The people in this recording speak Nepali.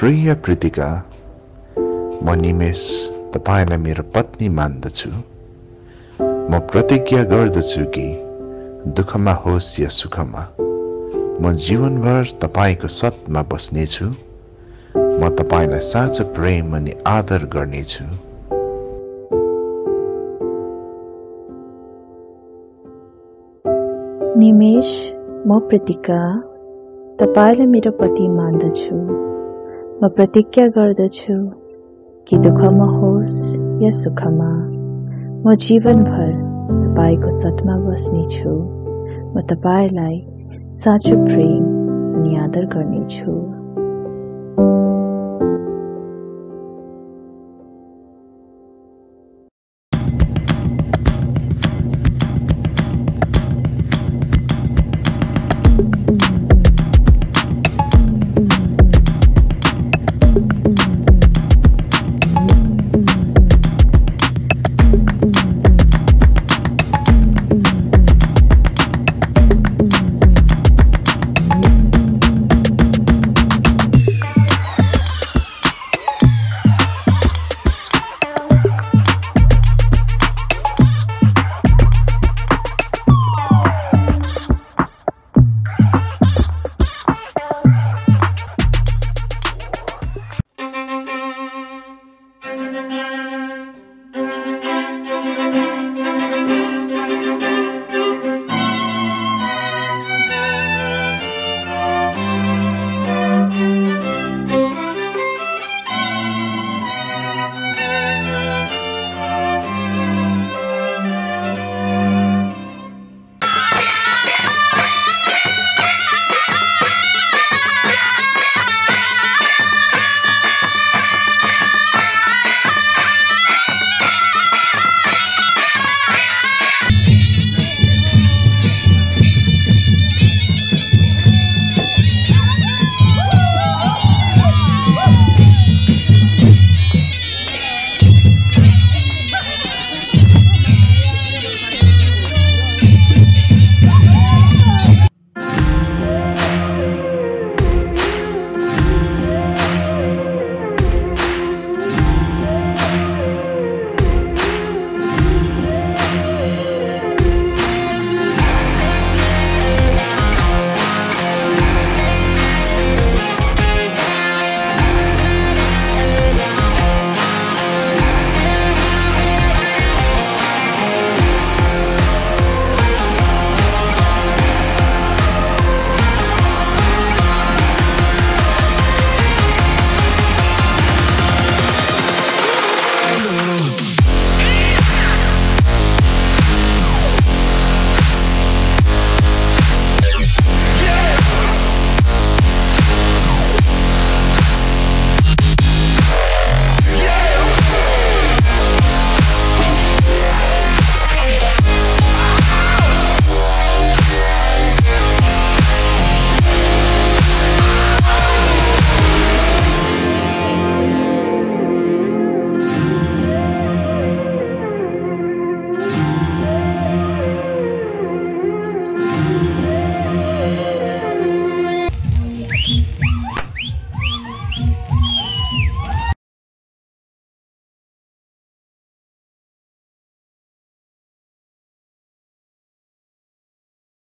प्रिय प्रीतिका, म निमेश तपाईलाई मेरो पत्नी मान्दछु। म प्रतिज्ञा गर्दछु कि दुःखमा होस् या सुखमा, म जीवनभर तपाईको साथमा बस्नेछु। म तपाईलाई साँचो प्रेम अनि आदर गर्नेछु। निमेश, म प्रतिका तपाईलाई मेरो पति मान्दछु। म प्रतिज्ञा गर्दछु कि दुःखमा होस् या सुखमा, म जीवनभर तपाईको साथमा बस्नेछु। म तपाईलाई साँचो प्रेम अनि आदर गर्नेछु।